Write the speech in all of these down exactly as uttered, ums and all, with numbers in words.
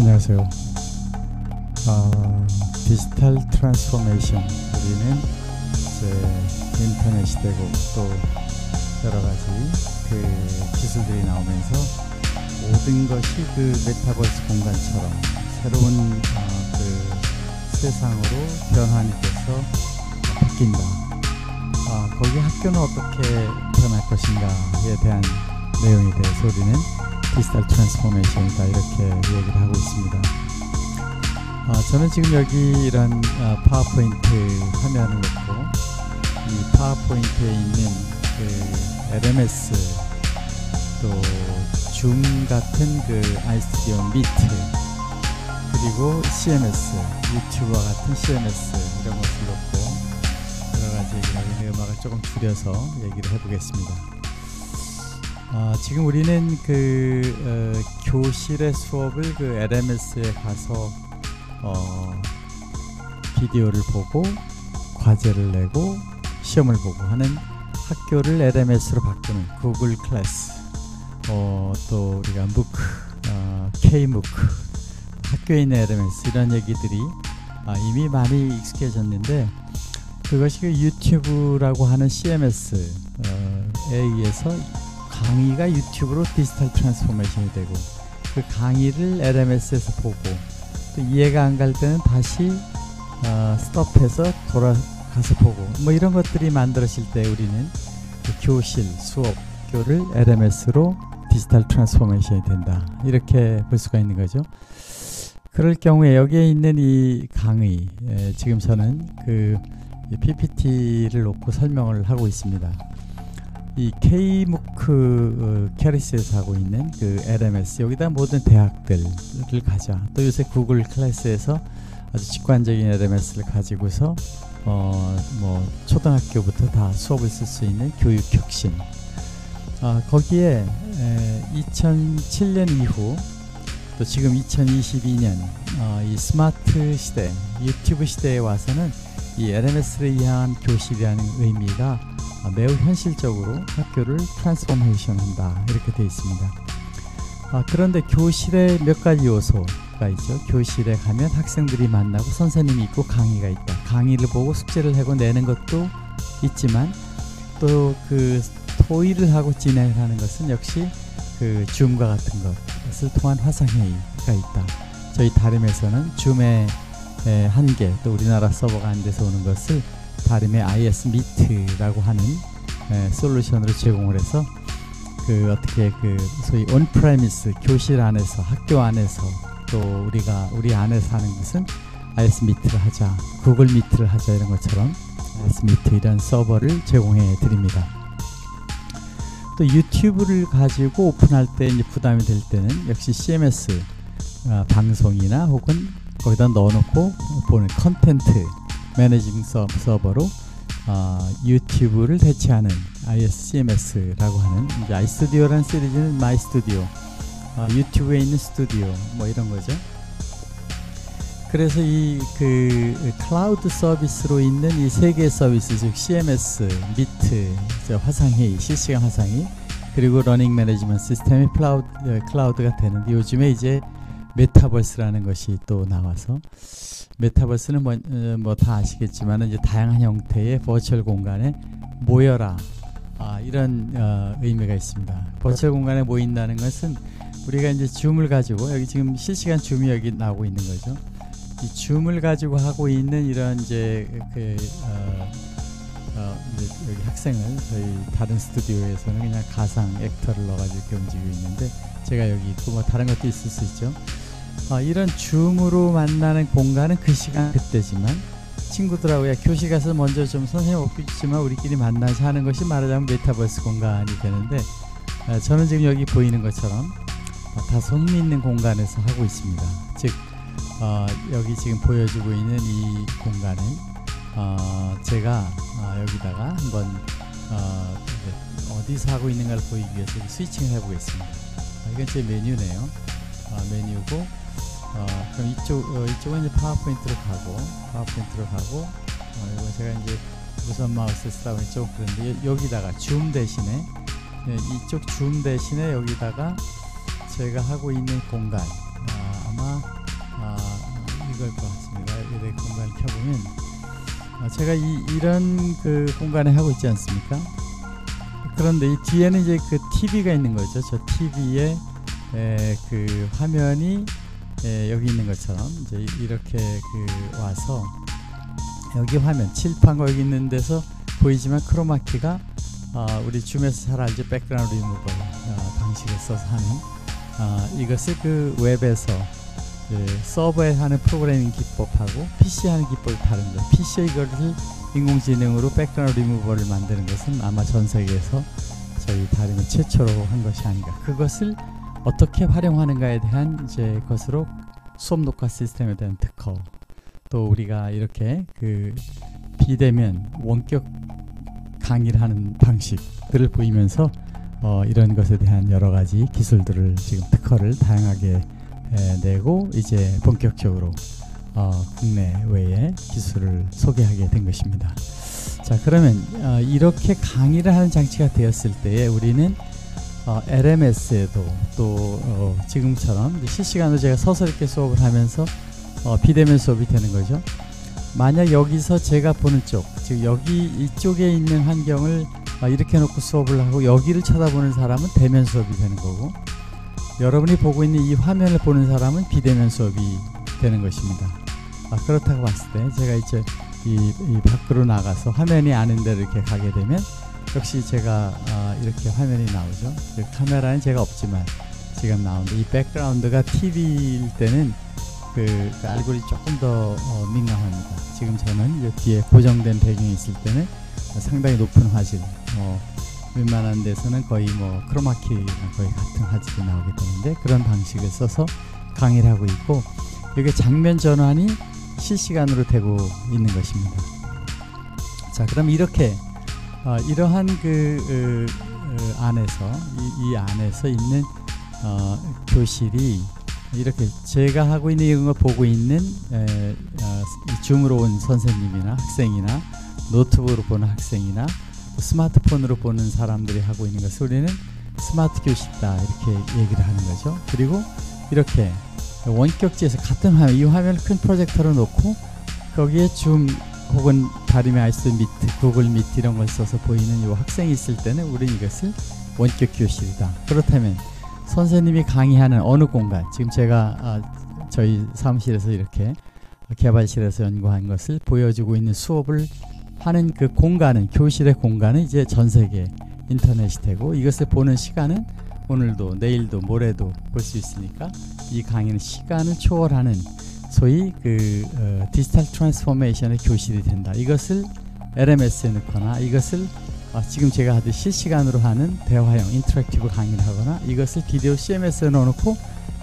안녕하세요. 어, 디지털 트랜스포메이션, 우리는 이제 인터넷 시대고 또 여러가지 그 기술들이 나오면서 모든 것이 그 메타버스 공간처럼 새로운 어, 그 세상으로 변환돼서 바뀐다. 어, 거기 학교는 어떻게 변할 것인가에 대한 내용에 대해서 우리는 디지털 트랜스포메이션이다, 이렇게 얘기를 하고 있습니다. 어, 저는 지금 여기 이런 어, 파워포인트 화면을 놓고 이 파워포인트에 있는 그 엘엠에스 또 줌 같은 그 아이스튜디오 미트, 그리고 씨엠에스, 유튜브와 같은 씨엠에스 이런 것을 놓고 여러가지 얘기를, 음악을 조금 줄여서 얘기를 해보겠습니다. 아, 지금 우리는 그 어, 교실의 수업을 그 엘엠에스에 가서 어, 비디오를 보고 과제를 내고 시험을 보고 하는 학교를 엘엠에스로 바꾸는 구글 클래스, 어, 또 우리가 무크, 어, 케이 무크, 학교에 있는 엘엠에스, 이런 얘기들이 아, 이미 많이 익숙해졌는데, 그것이 그 유튜브라고 하는 씨엠에스에 의해서 강의가 유튜브로 디지털 트랜스포메이션이 되고, 그 강의를 엘엠에스에서 보고 또 이해가 안 갈 때는 다시 어, 스톱해서 돌아가서 보고, 뭐 이런 것들이 만들어질 때 우리는 그 교실, 수업, 교를 엘엠에스로 디지털 트랜스포메이션이 된다, 이렇게 볼 수가 있는 거죠. 그럴 경우에 여기에 있는 이 강의, 에, 지금 저는 그 피피티를 놓고 설명을 하고 있습니다. 이 K-무크 캐리스에서 하고 있는 그 엘엠에스, 여기다 모든 대학들을 가자. 또 요새 구글 클래스에서 아주 직관적인 엘엠에스를 가지고서 어 뭐 초등학교부터 다 수업을 쓸 수 있는 교육혁신. 아, 거기에 에, 이천칠 년 이후 또 지금 이천이십이 년 어, 이 스마트 시대, 유튜브 시대에 와서는 이 엘엠에스를 위한 교실이라는 의미가 매우 현실적으로 학교를 트랜스포메이션 한다, 이렇게 되어 있습니다. 아, 그런데 교실에 몇 가지 요소가 있죠. 교실에 가면 학생들이 만나고 선생님이 있고 강의가 있다. 강의를 보고 숙제를 하고 내는 것도 있지만, 또 그 토의를 하고 진행하는 것은 역시 그 줌과 같은 것을 통한 화상회의가 있다. 저희 다름에서는 줌의 한계, 또 우리나라 서버가 안 돼서 오는 것을 다름의 아이에스 미트라고 하는 에, 솔루션으로 제공을 해서 그 어떻게 그 소위 온프레미스, 교실 안에서, 학교 안에서, 또 우리가 우리 안에서 하는 것은 아이에스 미트를 하자, 구글 미트를 하자, 이런 것처럼 아이에스 미트 이런 서버를 제공해 드립니다. 또 유튜브를 가지고 오픈할 때 이제 부담이 될 때는 역시 씨엠에스 어, 방송이나 혹은 거기다 넣어놓고 보는 컨텐츠 매니징 서버로 어, 유튜브를 대체하는 아이에스 씨엠에스라고 하는, 이제 아이스튜디오라는 시리즈는 마이스튜디오, 어, 유튜브에 있는 스튜디오, 뭐 이런 거죠. 그래서 이 그 클라우드 서비스로 있는 이 세 개의 서비스, 즉 씨엠에스, 미트, 화상회의, 실시간 화상회의, 그리고 러닝 매니지먼트 시스템이 클라우드, 클라우드가 되는데, 요즘에 이제 메타버스라는 것이 또 나와서, 메타버스는 뭐 뭐 다 아시겠지만 이제 다양한 형태의 버추얼 공간에 모여라, 아, 이런 어, 의미가 있습니다. 버추얼 공간에 모인다는 것은 우리가 이제 줌을 가지고, 여기 지금 실시간 줌이 여기 나오고 있는 거죠. 이 줌을 가지고 하고 있는 이런 이제 그 어, 어, 이제 여기 학생을, 저희 다른 스튜디오에서는 그냥 가상 액터를 넣어가지고 이렇게 움직이고 있는데, 제가 여기 있고 뭐 다른 것도 있을 수 있죠. 아, 이런 줌으로 만나는 공간은 그 시간 그때지만, 친구들하고 야 교실 가서 먼저 좀 선생님 없겠지만 우리끼리 만나서 하는 것이 말하자면 메타버스 공간이 되는데, 아, 저는 지금 여기 보이는 것처럼 아, 다소 흥미있는 공간에서 하고 있습니다. 즉 어, 여기 지금 보여주고 있는 이 공간은 어, 제가 어, 여기다가 한번 어, 어디서 하고 있는가를 보이기 위해서 스위칭을 해보겠습니다. 아, 이건 제 메뉴네요. 아, 메뉴고 어, 그럼 이쪽, 어, 이쪽은 이제 파워포인트로 가고, 파워포인트로 가고, 어, 이거 제가 이제 무선 마우스 쓰다 보니 조금 그런데, 여기다가 줌 대신에, 예, 이쪽 줌 대신에 여기다가 제가 하고 있는 공간, 아, 아마 아, 이걸 것 같습니다. 이렇게 공간을 켜보면 아, 제가 이, 이런 그 공간에 하고 있지 않습니까? 그런데 이 뒤에는 이제 그 티비가 있는 거죠. 저 티비에 에, 그 화면이 에, 여기 있는 것처럼 이제 이렇게 그 와서 여기 화면 칠판과 여기 있는 데서 보이지만 크로마키가 아, 우리 줌에서 잘 알죠. 백그라운드 리무버 아, 방식을 써서 하는 아, 이것을 그 웹에서 그 서버에 하는 프로그래밍 기법하고 피씨 하는 기법이 다릅니다. 피씨에 이것을 인공지능으로 백그라운드 리무버를 만드는 것은 아마 전 세계에서 저희 다름이 최초로 한 것이 아닌가. 그것을 어떻게 활용하는가에 대한 이제 것으로 수업 녹화 시스템에 대한 특허, 또 우리가 이렇게 그 비대면 원격 강의를 하는 방식들을 보이면서 어, 이런 것에 대한 여러 가지 기술들을 지금 특허를 다양하게 에, 내고 이제 본격적으로 어, 국내외의 기술을 소개하게 된 것입니다. 자, 그러면 어, 이렇게 강의를 하는 장치가 되었을 때에 우리는 어, 엘엠에스에도 또 어, 지금처럼 실시간으로 제가 서서 이렇게 수업을 하면서 어, 비대면 수업이 되는 거죠. 만약 여기서 제가 보는 쪽, 즉 여기 이쪽에 있는 환경을 이렇게 놓고 수업을 하고 여기를 쳐다보는 사람은 대면 수업이 되는 거고, 여러분이 보고 있는 이 화면을 보는 사람은 비대면 수업이 되는 것입니다. 아, 그렇다고 봤을 때 제가 이제 이, 이 밖으로 나가서 화면이 아닌 데로 이렇게 가게 되면 역시 제가 아, 이렇게 화면이 나오죠. 카메라는 제가 없지만 지금 나오는데 이 백그라운드가 티비일 때는 그, 그 알고리즘이 조금 더 어, 민감합니다. 지금 저는 이제 뒤에 고정된 배경이 있을 때는 상당히 높은 화질, 뭐 웬만한 데서는 거의 뭐 크로마키랑 거의 같은 화질이 나오게 되는데 그런 방식을 써서 강의를 하고 있고, 이게 장면 전환이 실시간으로 되고 있는 것입니다. 자, 그럼 이렇게 어, 이러한 그 으, 으, 안에서 이, 이 안에서 있는 어, 교실이 이렇게 제가 하고 있는 이걸 보고 있는 에, 어, 줌으로 온 선생님이나 학생이나 노트북으로 보는 학생이나 스마트폰으로 보는 사람들이 하고 있는 것을 우리는 스마트 교실이다 이렇게 얘기를 하는 거죠. 그리고 이렇게 원격지에서 같은 화면, 이 화면을 큰 프로젝터로 놓고 거기에 줌 혹은 다름이 아이스 미트, 구글 미트 이런 걸 써서 보이는 이 학생이 있을 때는 우리는 이것을 원격 교실이다. 그렇다면 선생님이 강의하는 어느 공간, 지금 제가 아, 저희 사무실에서 이렇게 개발실에서 연구한 것을 보여주고 있는 수업을 하는 그 공간은, 교실의 공간은 이제 전 세계 인터넷이 되고, 이것을 보는 시간은 오늘도 내일도 모레도 볼 수 있으니까 이 강의는 시간을 초월하는 소위 그 어, 디지털 트랜스포메이션의 교실이 된다. 이것을 엘엠에스에 넣거나 이것을 아, 지금 제가 하듯이 실시간으로 하는 대화형 인터랙티브 강의를 하거나 이것을 비디오 씨엠에스에 넣어놓고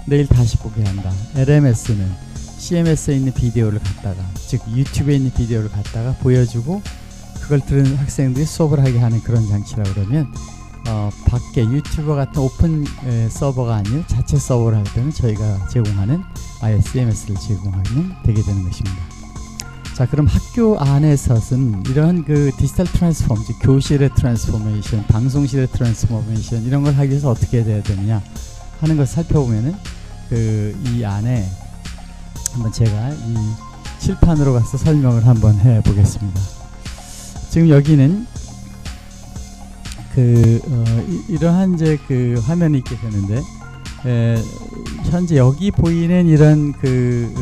내일 다시 보게 한다. 엘엠에스는 씨엠에스에 있는 비디오를 갖다가, 즉 유튜브에 있는 비디오를 갖다가 보여주고 그걸 들은 학생들이 수업을 하게 하는 그런 장치라고 그러면 어, 밖에 유튜브 같은 오픈 에, 서버가 아닌 자체 서버를 할 때는 저희가 제공하는 아예 씨엠에스를 제공하면 되게 되는 것입니다. 자, 그럼 학교 안에서는 이런 그 디지털 트랜스폼, 즉 교실의 트랜스포메이션, 방송실의 트랜스포메이션 이런 걸 하기 위해서 어떻게 해야 되느냐 하는 걸 살펴보면은 그 이 안에 한번 제가 이 칠판으로 가서 설명을 한번 해 보겠습니다. 지금 여기는 그 어, 이러한 이제 그 화면이 있게 되는데 에, 현재 여기 보이는 이런 그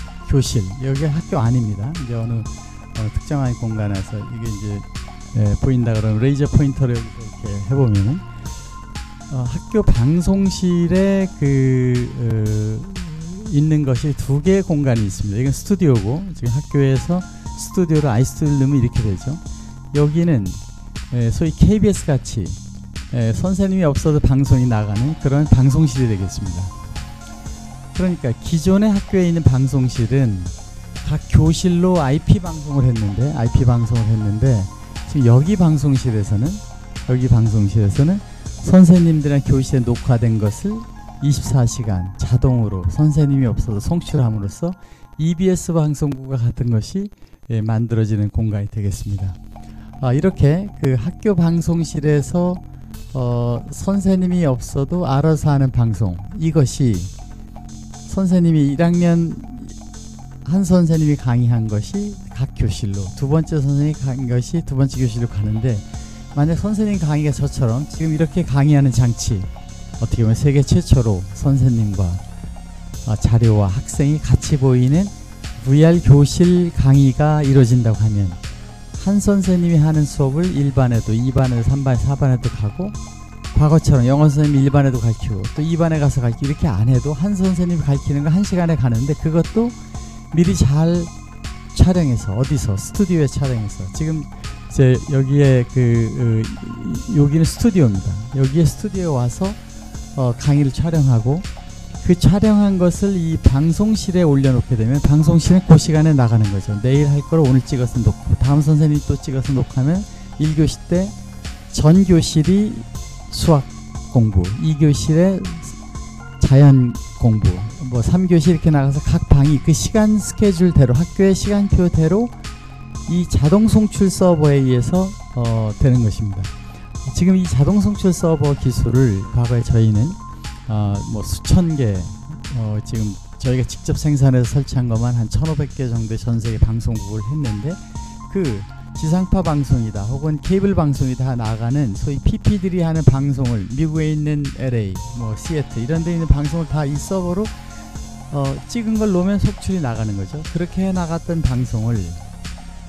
으, 교실, 여기 학교 아닙니다. 이제 어느, 어느 특정한 공간에서 이게 이제 예, 보인다 그러면 레이저 포인터를 이렇게 해보면은 어, 학교 방송실에 그 어, 있는 것이 두 개의 공간이 있습니다. 이건 스튜디오고, 지금 학교에서 스튜디오로 아이스튜디오를 넣으면 이렇게 되죠. 여기는 예, 소위 케이비에스 같이 예, 선생님이 없어도 방송이 나가는 그런 방송실이 되겠습니다. 그러니까 기존의 학교에 있는 방송실은 각 교실로 아이피 방송을 했는데 아이피 방송을 했는데 지금 여기 방송실에서는 여기 방송실에서는 선생님들이랑 교실에 녹화된 것을 이십사 시간 자동으로 선생님이 없어도 송출함으로써 이비에스 방송국과 같은 것이 예, 만들어지는 공간이 되겠습니다. 아, 이렇게 그 학교 방송실에서 어, 선생님이 없어도 알아서 하는 방송, 이것이 선생님이 일 학년 한 선생님이 강의한 것이 각 교실로, 두 번째 선생님이 강의한 것이 두 번째 교실로 가는데, 만약 선생님 강의가 저처럼 지금 이렇게 강의하는 장치, 어떻게 보면 세계 최초로 선생님과 자료와 학생이 같이 보이는 브이알 교실 강의가 이루어진다고 하면, 한 선생님이 하는 수업을 일 반에도, 이 반에도, 삼 반에도, 사 반에도 가고, 과거처럼 영어 선생님이 일 반에도 가르치고 또 이 반에 가서 가르치고 이렇게 안 해도 한 선생님이 가르치는 거 한 시간에 가는데, 그것도 미리 잘 촬영해서, 어디서 스튜디오에 촬영해서, 지금 제 여기에 그 으, 여기는 스튜디오입니다. 여기에 스튜디오에 와서 어, 강의를 촬영하고, 그 촬영한 것을 이 방송실에 올려놓게 되면 방송실은 그 시간에 나가는 거죠. 내일 할 걸 오늘 찍어서 놓고, 다음 선생님이 또 찍어서 녹화하면 일 교시 때 전 교실이 수학 공부, 이 교실에 자연 공부, 뭐 삼 교시 이렇게 나가서 각 방이 그 시간 스케줄대로, 학교의 시간표대로 이 자동 송출 서버에 의해서 어, 되는 것입니다. 지금 이 자동 송출 서버 기술을 과거에 저희는 어, 뭐 수천 개, 어, 지금 저희가 직접 생산해서 설치한 것만 한 천오백 개 정도 전 세계 방송국을 했는데, 그 지상파 방송이다 혹은 케이블 방송이다 나가는 소위 피피들이 하는 방송을 미국에 있는 엘에이, 뭐 시애틀 이런 데 있는 방송을 다 이 서버로 어, 찍은 걸 놓으면 속출이 나가는 거죠. 그렇게 해 나갔던 방송을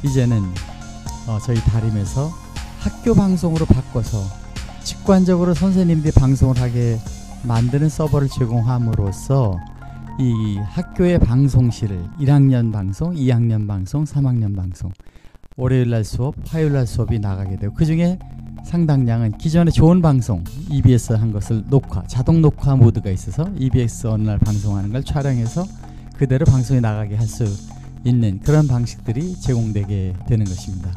이제는 어, 저희 다림에서 학교 방송으로 바꿔서 직관적으로 선생님들이 방송을 하게 만드는 서버를 제공함으로써 이 학교의 방송실을 일 학년 방송, 이 학년 방송, 삼 학년 방송, 월요일날 수업, 화요일날 수업이 나가게 되고, 그 중에 상당량은 기존에 좋은 방송, 이비에스 한 것을 녹화, 자동 녹화 모드가 있어서 이비에스 어느 날 방송하는 걸 촬영해서 그대로 방송에 나가게 할 수 있는 그런 방식들이 제공되게 되는 것입니다.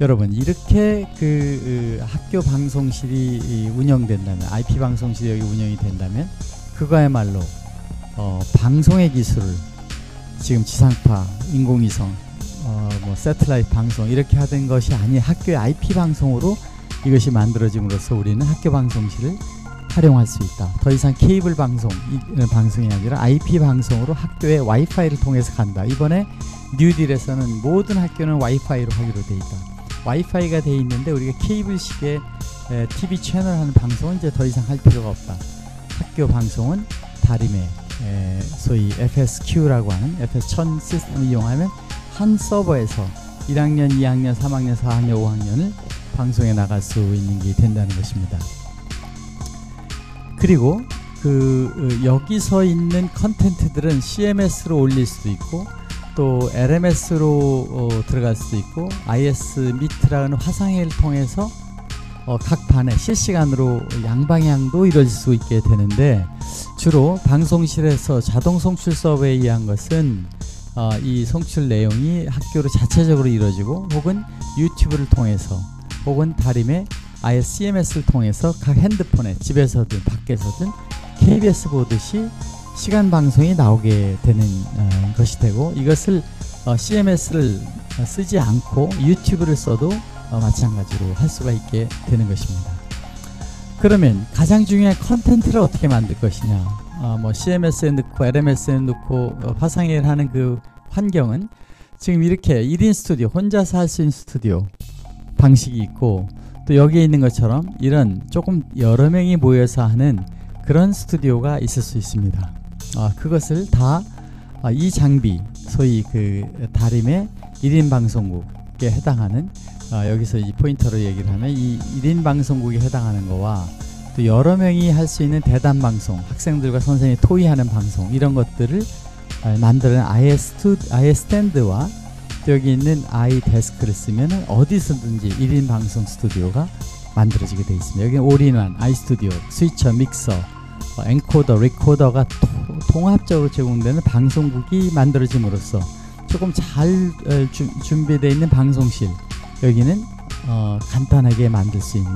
여러분, 이렇게 그 으, 학교 방송실이 운영된다면, 아이피 방송실이 여기 운영이 된다면, 그거야말로 어, 방송의 기술을 지금 지상파, 인공위성, 어, 뭐 새틀라이트 방송 이렇게 하던 것이 아닌 학교의 아이피 방송으로 이것이 만들어짐으로써 우리는 학교 방송실을 활용할 수 있다. 더 이상 케이블 방송, 이, 방송이 아니라 아이피 방송으로 학교의 와이파이를 통해서 간다. 이번에 뉴딜에서는 모든 학교는 와이파이로 하기로 돼 있다. 와이파이가 돼 있는데 우리가 케이블식의 티비 채널 하는 방송은 이제 더 이상 할 필요가 없다. 학교 방송은 다림의 소위 에프에스큐라고 하는 에프에스 천 시스템을 이용하면 한 서버에서 일 학년, 이 학년, 삼 학년, 사 학년, 오 학년을 방송에 나갈 수 있는 게 된다는 것입니다. 그리고 그 여기서 있는 컨텐츠들은 씨엠에스로 올릴 수도 있고, 또 엘엠에스로 어, 들어갈 수도 있고, 아이에스-Meet라는 화상회의를 통해서 어, 각 반에 실시간으로 양방향도 이루어질 수 있게 되는데, 주로 방송실에서 자동 송출 서버에 의한 것은 어, 이 송출 내용이 학교로 자체적으로 이루어지고, 혹은 유튜브를 통해서, 혹은 다림의 아예 씨엠에스를 통해서 각 핸드폰에, 집에서든 밖에서든 케이비에스 보듯이 시간 방송이 나오게 되는 어, 것이 되고, 이것을 어, 씨엠에스를 쓰지 않고 유튜브를 써도 어, 마찬가지로 할 수가 있게 되는 것입니다. 그러면 가장 중요한 컨텐츠를 어떻게 만들 것이냐, 어, 뭐 씨엠에스에 넣고 엘엠에스에 넣고 어, 화상회의를 하는 그 환경은 지금 이렇게 일 인 스튜디오, 혼자서 할 수 있는 스튜디오 방식이 있고, 또 여기에 있는 것처럼 이런 조금 여러 명이 모여서 하는 그런 스튜디오가 있을 수 있습니다. 아, 그것을 다 이 장비, 소위 그 다림의 일 인 방송국에 해당하는, 아, 여기서 이 포인터로 얘기를 하면 이 일 인 방송국에 해당하는 거와, 또 여러 명이 할 수 있는 대담 방송, 학생들과 선생님이 토의하는 방송, 이런 것들을 아, 만드는 아이스탠드와 또 여기 있는 아이데스크를 쓰면 어디서든지 일 인 방송 스튜디오가 만들어지게 되어 있습니다. 여기는 올인원, 아이스튜디오, 스위처, 믹서, 어, 엔코더, 리코더가 토, 통합적으로 제공되는 방송국이 만들어짐으로써 조금 잘 어, 주, 준비되어 있는 방송실, 여기는 어, 간단하게 만들 수 있는,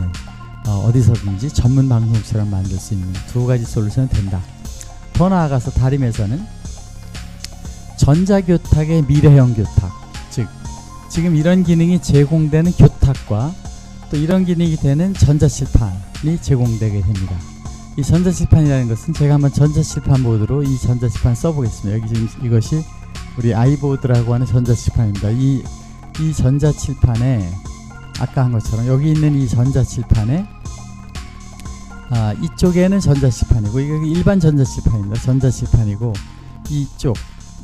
어, 어디서든지 전문 방송처럼 만들 수 있는 두 가지 솔루션이 된다. 더 나아가서 다림에서는 전자교탁의 미래형 교탁, 즉 지금 이런 기능이 제공되는 교탁과 또 이런 기능이 되는 전자칠판이 제공되게 됩니다. 이 전자칠판이라는 것은 제가 한번 전자칠판 모드로 이 전자칠판 써보겠습니다. 여기 지금 이것이 우리 아이보드라고 하는 전자칠판입니다. 이, 이 전자칠판에 아까 한 것처럼 여기 있는 이 전자칠판에 아, 이쪽에는 전자칠판이고 이게 일반 전자칠판입니다. 전자칠판이고 이쪽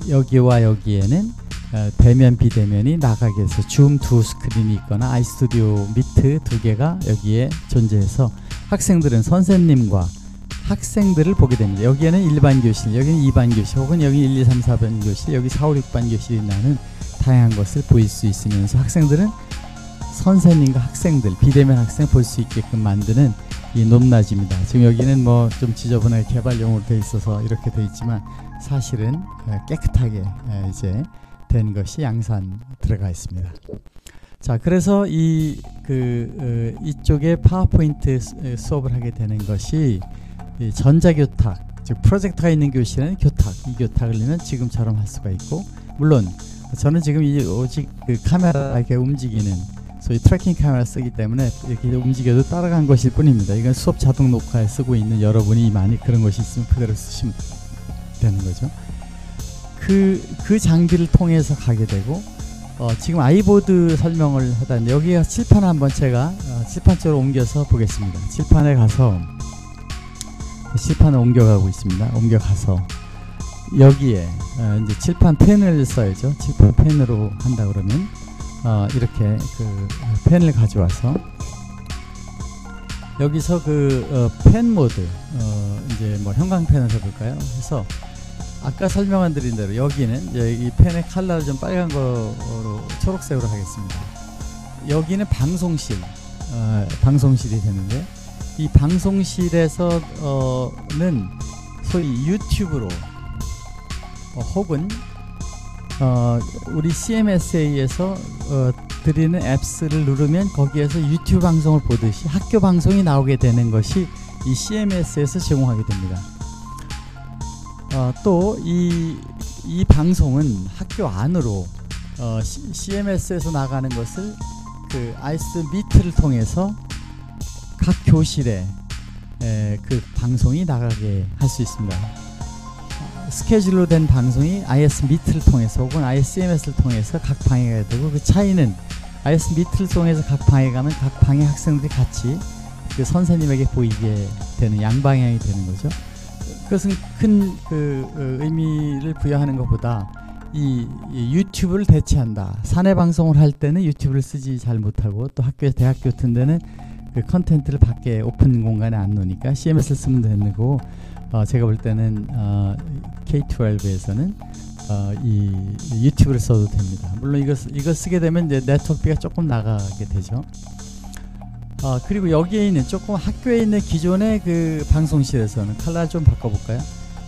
여기와 여기에는 어, 대면 비대면이 나가게 해서 줌 두 스크린이 있거나 아이스튜디오 미트 두 개가 여기에 존재해서 학생들은 선생님과 학생들을 보게 됩니다. 여기에는 일반 교실, 여기는 이 반 교실, 혹은 여기 일, 이, 삼, 사 반 교실, 여기 사, 오, 육 반 교실이 나는 다양한 것을 보일 수 있으면서 학생들은 선생님과 학생들, 비대면 학생 볼 수 있게끔 만드는 이 높낮이입니다. 지금 여기는 뭐 좀 지저분하게 개발용으로 되어 있어서 이렇게 되어 있지만 사실은 깨끗하게 이제 된 것이 양산 들어가 있습니다. 자, 그래서 이 그 이쪽에 파워포인트 수업을 하게 되는 것이 이 전자교탁, 즉 프로젝터가 있는 교실에는 교탁, 이 교탁을 넣으면 지금처럼 할 수가 있고, 물론 저는 지금 이 오직 그 카메라 이렇게 움직이는 소위 트래킹 카메라 쓰기 때문에 이렇게 움직여도 따라간 것일 뿐입니다. 이건 수업 자동 녹화에 쓰고 있는 여러분이 많이 그런 것이 있으면 그대로 쓰시면 되는 거죠. 그, 그 장비를 통해서 가게 되고, 어, 지금 아이보드 설명을 하다니 여기 칠판 한번 제가 어, 칠판 쪽으로 옮겨서 보겠습니다. 칠판에 가서 칠판을 옮겨가고 있습니다. 옮겨가서 여기에 어, 이제 칠판 펜을 써야죠. 칠판 펜으로 한다 그러면 어, 이렇게 그 펜을 가져와서 여기서 그 펜 어, 모드 어, 이제 뭐 형광펜을 해볼까요? 해서 아까 설명한 드린 대로 여기는 이 펜의 컬러를 좀 빨간 거로 초록색으로 하겠습니다. 여기는 방송실, 어, 방송실이 되는데 이 방송실에서는 어, 소위 유튜브로 어, 혹은 어, 우리 씨엠에스에 의해서 어, 드리는 앱스를 누르면 거기에서 유튜브 방송을 보듯이 학교 방송이 나오게 되는 것이 이 씨엠에스에서 제공하게 됩니다. 어, 또 이 이 방송은 학교 안으로 어, 씨엠에스에서 나가는 것을 그 아이스 미트를 통해서 각 교실에 에, 그 방송이 나가게 할 수 있습니다. 스케줄로 된 방송이 아이스 미트를 통해서 혹은 아이에스 엠에스를 통해서 각 방에 가야 되고, 그 차이는 아이에스 미트를 통해서 각 방에 가면 각 방의 학생들이 같이 그 선생님에게 보이게 되는 양방향이 되는 거죠. 그것은 큰 그 의미를 부여하는 것보다 이, 이 유튜브를 대체한다. 사내 방송을 할 때는 유튜브를 쓰지 잘 못하고 또 학교, 대학교 같은 데는 그 컨텐츠를 밖에 오픈 공간에 안 놓으니까 씨엠에스를 쓰면 되는 거고, 어, 제가 볼 때는 어, 케이 십이에서는 어, 이, 이 유튜브를 써도 됩니다. 물론 이거, 이거 쓰게 되면 이제 네트워크비가 조금 나가게 되죠. 어, 그리고 여기에 있는 조금 학교에 있는 기존의 그 방송실에서는 컬러를 좀 바꿔볼까요?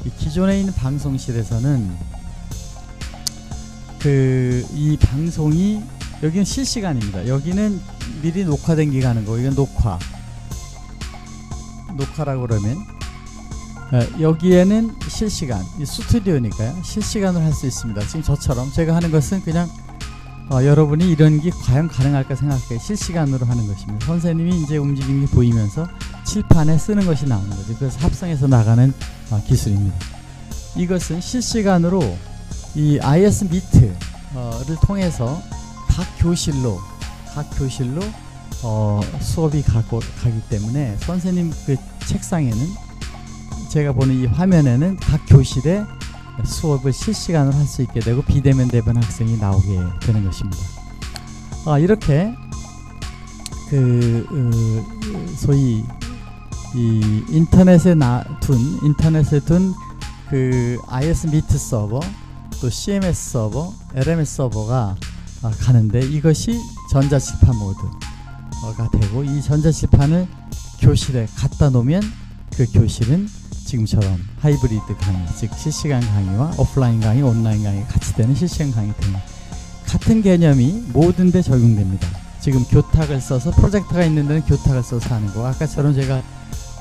이 기존에 있는 방송실에서는 그 이 방송이 여기는 실시간입니다. 여기는 미리 녹화된 게 가는 거고, 이건 녹화 녹화라고 그러면 어, 여기에는 실시간, 이 스튜디오니까요 실시간으로 할 수 있습니다. 지금 저처럼 제가 하는 것은 그냥 어, 여러분이 이런 게 과연 가능할까 생각해 실시간으로 하는 것입니다. 선생님이 이제 움직임이 보이면서 칠판에 쓰는 것이 나오는 거죠. 그래서 합성해서 나가는 어, 기술입니다. 이것은 실시간으로 이 아이에스 미트를 어, 통해서 각 교실로 각 교실로 어, 수업이 가고, 가기 때문에 선생님 그 책상에는 제가 보는 이 화면에는 각 교실에 수업을 실시간으로 할 수 있게 되고 비대면 대면 학생이 나오게 되는 것입니다. 아, 이렇게 그 으, 소위 이 인터넷에 나, 둔 인터넷에 둔 그 아이에스 미트 서버, 또 씨엠에스 서버, 엘엠에스 서버가 아, 가는데 이것이 전자칠판 모드가 되고, 이 전자칠판을 교실에 갖다 놓으면 그 교실은 지금처럼 하이브리드 강의, 즉 실시간 강의와 오프라인 강의, 온라인 강의가 같이 되는 실시간 강의 등 같은 개념이 모든 데 적용됩니다. 지금 교탁을 써서 프로젝터가 있는 데는 교탁을 써서 하는 거, 아까처럼 제가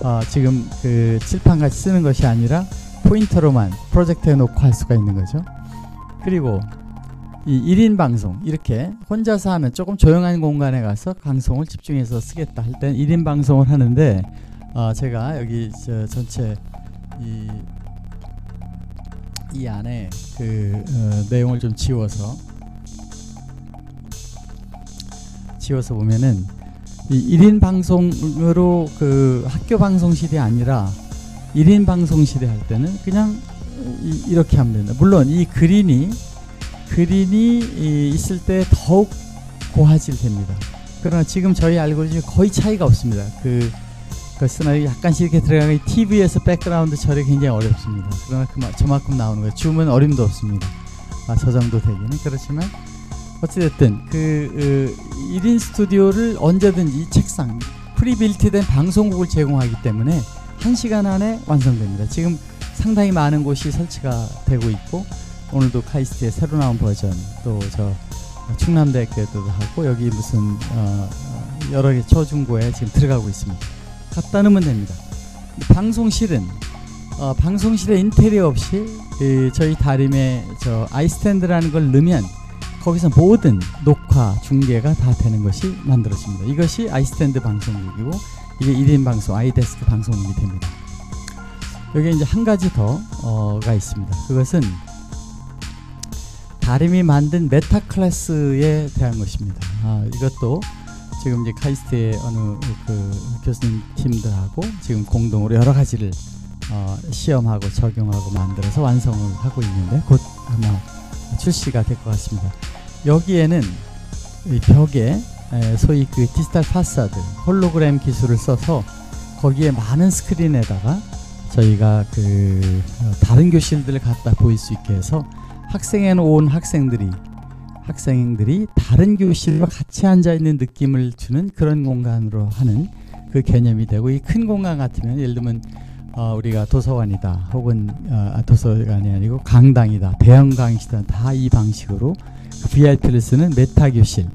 어, 지금 그 칠판같이 쓰는 것이 아니라 포인터로만 프로젝터에 놓고 할 수가 있는 거죠. 그리고 이 일 인 방송, 이렇게 혼자서 하는 조금 조용한 공간에 가서 방송을 집중해서 쓰겠다 할 때는 일 인 방송을 하는데 어, 제가 여기 저 전체 이, 이 안에 그 어, 내용을 좀 지워서 지워서 보면은 이 일 인 방송으로 그 학교 방송 시대 아니라 일 인 방송 시대 할 때는 그냥 이, 이렇게 하면 된다. 물론 이 그린이 그린이 이 있을 때 더욱 고화질 됩니다. 그러나 지금 저희 알고리즘이 거의 차이가 없습니다. 그, 그러나 약간씩 이렇게 들어가는 티비에서 백그라운드 처리 굉장히 어렵습니다. 그러나 그마, 저만큼 나오는 거예요. 줌은 어림도 없습니다. 아, 저 정도 되기는 그렇지만 어찌됐든 그 으, 일 인 스튜디오를 언제든지 이 책상 프리빌트된 방송국을 제공하기 때문에 한 시간 안에 완성됩니다. 지금 상당히 많은 곳이 설치가 되고 있고 오늘도 카이스트의 새로 나온 버전 또 저 충남대학 때도 하고 여기 무슨 어, 여러 개 초중고에 지금 들어가고 있습니다. 갖다 놓으면 됩니다. 방송실은 어, 방송실에 인테리어 없이 이, 저희 다림의 저 아이스탠드라는 걸 넣으면 거기서 모든 녹화, 중계가 다 되는 것이 만들어집니다. 이것이 아이스탠드 방송국이고 이게 일 인 방송, 아이데스크 방송국이 됩니다. 여기 이제 한 가지 더가 어, 있습니다. 그것은 다림이 만든 메타 클래스에 대한 것입니다. 아, 이것도 지금 이제 카이스트의 어느 그 교수님 팀들하고 지금 공동으로 여러 가지를 어, 시험하고 적용하고 만들어서 완성을 하고 있는데 곧 아마 출시가 될 것 같습니다. 여기에는 이 벽에 소위 그 디지털 파사드 홀로그램 기술을 써서 거기에 많은 스크린에다가 저희가 그 다른 교실들을 갖다 보일 수 있게 해서 학생회는 온 학생들이 학생들이 다른 교실과 같이 앉아있는 느낌을 주는 그런 공간으로 하는 그 개념이 되고 이 큰 공간 같으면 예를 들면 어 우리가 도서관이다 혹은 어 도서관이 아니고 강당이다 대형 강의시다 다 이 방식으로 그 브이아이피를 쓰는 메타 교실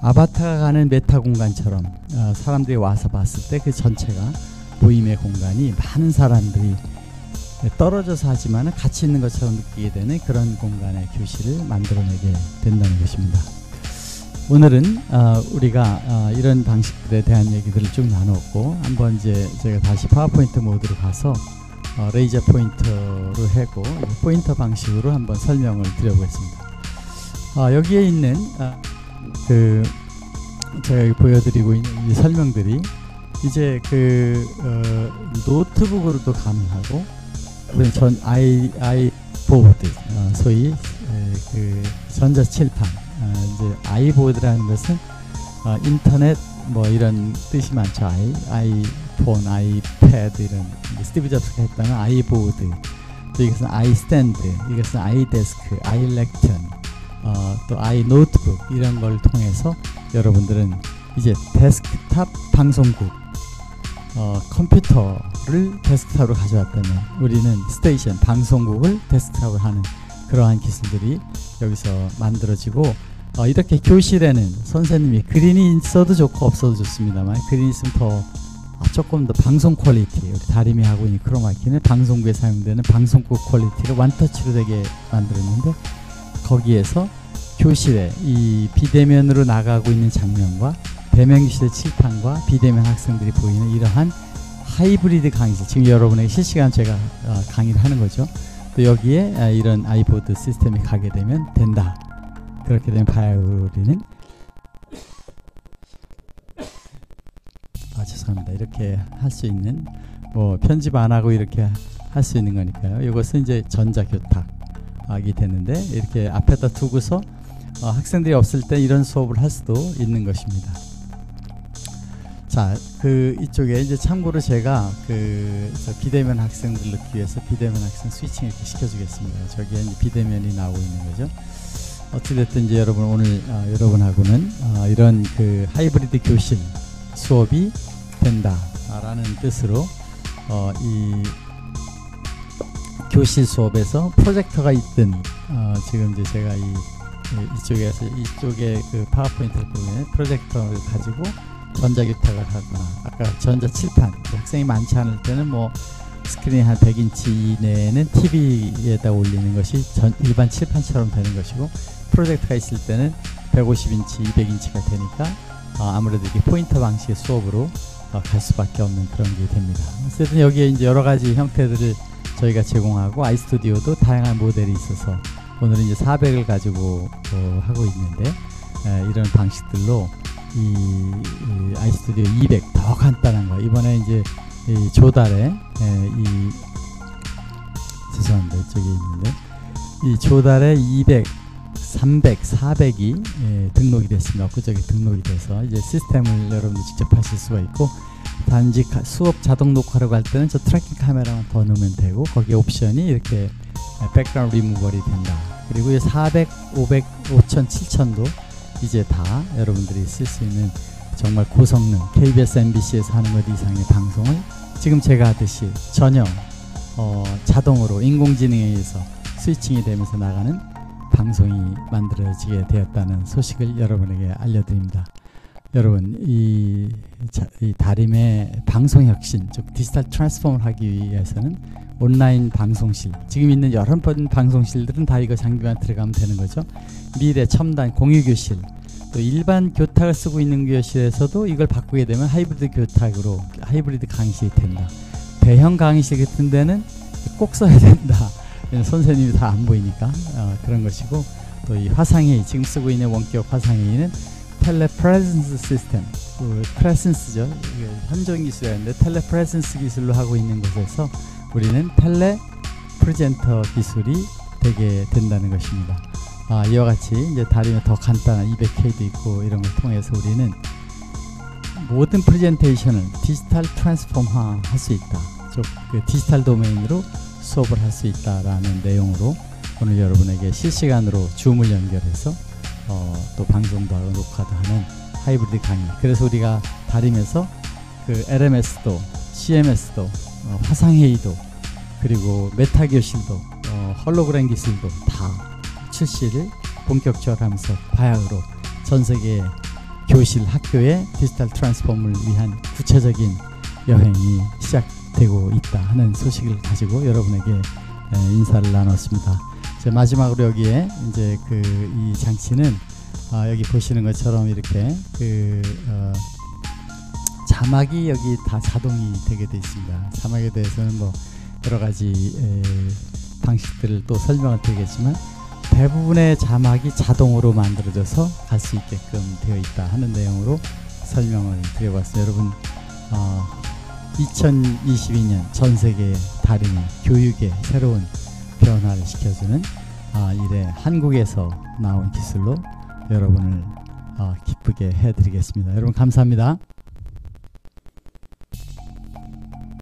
아바타가 가는 메타 공간처럼 어 사람들이 와서 봤을 때 그 전체가 모임의 공간이 많은 사람들이 떨어져서 하지만 같이 있는 것처럼 느끼게 되는 그런 공간의 교실을 만들어내게 된다는 것입니다. 오늘은 어, 우리가 어, 이런 방식들에 대한 얘기들을 쭉 나눴고 한번 이제 제가 다시 파워포인트 모드로 가서 어, 레이저 포인터로 해고 포인터 방식으로 한번 설명을 드려보겠습니다. 어, 여기에 있는 어, 그 제가 여기 보여드리고 있는 이 설명들이 이제 그 어, 노트북으로도 가능하고 그럼 전 아이 아이보드 어, 소위 에, 그 전자칠판 어, 이제 아이보드라는 것은 어, 인터넷 뭐 이런 뜻이 많죠. 아이 아이폰 아이패드 이런 스티브 잡스가 했다는 아이보드 또 이것은 아이스탠드 이것은 아이데스크 아이렉션 어, 또 아이노트북 이런 걸 통해서 여러분들은 이제 데스크탑 방송국 어, 컴퓨터를 데스크탑으로 가져왔다면 우리는 스테이션, 방송국을 데스크탑으로 하는 그러한 기술들이 여기서 만들어지고 어, 이렇게 교실에는 선생님이 그린이 있어도 좋고 없어도 좋습니다만 그린이 있으면 더 아, 조금 더 방송 퀄리티 우리 다림이 하고 있는 크로마키는 방송국에 사용되는 방송국 퀄리티를 원터치로 되게 만들었는데 거기에서 교실에 이 비대면으로 나가고 있는 장면과 대면 교실의 칠판과 비대면 학생들이 보이는 이러한 하이브리드 강의실 지금 여러분에게 실시간 제가 어, 강의를 하는 거죠. 또 여기에 아, 이런 아이보드 시스템이 가게 되면 된다. 그렇게 되면 바이오리는 아 죄송합니다. 이렇게 할 수 있는 뭐 편집 안 하고 이렇게 할 수 있는 거니까요. 이것은 이제 전자교탁이 되는데 이렇게 앞에다 두고서 어, 학생들이 없을 때 이런 수업을 할 수도 있는 것입니다. 자, 그 이쪽에 이제 참고로 제가 그 비대면 학생들 넣기 위해서 비대면 학생 스위칭 이렇게 시켜주겠습니다. 저기에 이제 비대면이 나오고 있는 거죠. 어찌됐든 이제 여러분 오늘 어, 여러분하고는 어, 이런 그 하이브리드 교실 수업이 된다라는 뜻으로 어, 이 교실 수업에서 프로젝터가 있든 어, 지금 이제 제가 이 이쪽에서 이쪽에 그 파워포인트를 보면 프로젝터를 가지고 전자기타를 하거나 아까 전자칠판 학생이 많지 않을 때는 뭐 스크린 한 백 인치 이내에는 티비에다 올리는 것이 전 일반 칠판처럼 되는 것이고 프로젝터가 있을 때는 백오십 인치, 이백 인치가 되니까 어 아무래도 이게 포인터 방식의 수업으로 갈 수밖에 없는 그런 게 됩니다. 어쨌든 여기에 이제 여러 가지 형태들을 저희가 제공하고 아이스튜디오도 다양한 모델이 있어서 오늘은 이제 사백을 가지고 어, 하고 있는데 에, 이런 방식들로 이, 이 아이스튜디오 이백 더 간단한 거 이번에 이제 이 조달에 에, 이 죄송합니다 이쪽에 있는데 이 조달에 이백, 삼백, 사백이 예, 등록이 됐습니다. 엊그저께 등록이 돼서 이제 시스템을 여러분들 직접 하실 수가 있고 단지 수업 자동 녹화로 갈 때는 저 트래킹 카메라만 더 넣으면 되고 거기에 옵션이 이렇게 백그라운드 리무벌이 된다. 그리고 이 사백, 오백, 오천, 칠천도 이제 다 여러분들이 쓸 수 있는 정말 고성능 케이비에스, 엠비씨에서 하는 것 이상의 방송을 지금 제가 하듯이 전혀 어, 자동으로 인공지능에 의해서 스위칭이 되면서 나가는 방송이 만들어지게 되었다는 소식을 여러분에게 알려드립니다. 여러분 이, 자, 이 다림의 방송혁신, 즉 디지털 트랜스폼을 하기 위해서는 온라인 방송실, 지금 있는 여러 번 방송실들은 다 이거 장비만 들어가면 되는 거죠. 미래 첨단 공유교실, 또 일반 교탁을 쓰고 있는 교실에서도 이걸 바꾸게 되면 하이브리드 교탁으로 하이브리드 강의실이 된다. 대형 강의실 같은 데는 꼭 써야 된다. 선생님이 다 안 보이니까 어, 그런 것이고, 또 이 화상회의, 지금 쓰고 있는 원격 화상회의는 텔레프레젠스 시스템, 그 프레센스죠. 현존 기술이었는데 텔레프레젠스 기술로 하고 있는 곳에서 우리는 텔레프레젠터 기술이 되게 된다는 것입니다. 아, 이와 같이 이제 다림에 더 간단한 이백 케이도 있고 이런 걸 통해서 우리는 모든 프레젠테이션을 디지털 트랜스폼화 할 수 있다. 즉 그 디지털 도메인으로 수업을 할 수 있다라는 내용으로 오늘 여러분에게 실시간으로 줌을 연결해서 어, 또 방송도 하고 녹화도 하는 하이브리드 강의. 그래서 우리가 다림에서 그 엘엠에스도 씨엠에스도 어, 화상회의도 그리고 메타 교실도 어, 홀로그램 기술도 다 출시를 본격적으로 하면서 바야흐로 전 세계 교실 학교의 디지털 트랜스폼을 위한 구체적인 여행이 시작되고 있다 하는 소식을 가지고 여러분에게 에, 인사를 나눴습니다. 제 마지막으로 여기에 이제 그 이 장치는 아 여기 보시는 것처럼 이렇게 그 어 자막이 여기 다 자동이 되게 돼 있습니다. 자막에 대해서는 뭐 여러 가지 방식들을 또 설명을 드리겠지만 대부분의 자막이 자동으로 만들어져서 갈 수 있게끔 되어 있다 하는 내용으로 설명을 드려봤어요. 여러분 어 이천이십이 년 전 세계의 다림이 교육의 새로운 변화를 시켜주는 아, 이래 한국에서 나온 기술로 여러분을 아, 기쁘게 해드리겠습니다. 여러분 감사합니다.